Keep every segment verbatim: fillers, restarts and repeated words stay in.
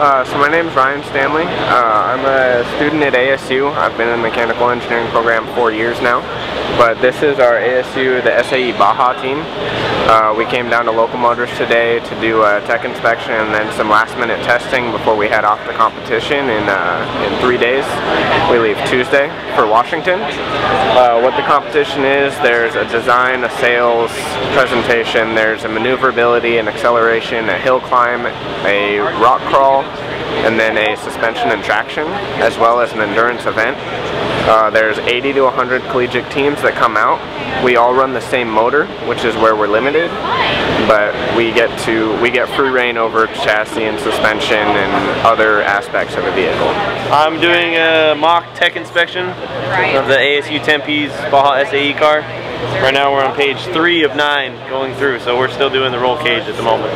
Uh, so my name's Ryan Stanley. Uh, I'm a student at A S U. I've been in the mechanical engineering program four years now, but this is our A S U, the S A E Baja team. Uh, we came down to Local Motors today to do a tech inspection and then some last minute testing before we head off to competition in, uh, in three days. We leave Tuesday for Washington. Uh, what the competition is, there's a design, a sales presentation, there's a maneuverability and acceleration, a hill climb, a rock crawl, and then a suspension and traction, as well as an endurance event. Uh, there's eighty to one hundred collegiate teams that come out. We all run the same motor, which is where we're limited, but we get to we get free reign over chassis and suspension and other aspects of the vehicle. I'm doing a mock tech inspection of the A S U Tempe's Baja S A E car. Right now we're on page three of nine going through, so we're still doing the roll cage at the moment.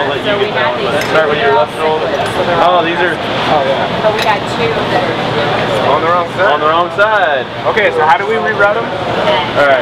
So we had these. Start with your left roll. Oh, these are. Oh yeah. But we got two on the wrong side. On the wrong side. Okay, so how do we reroute them? All right.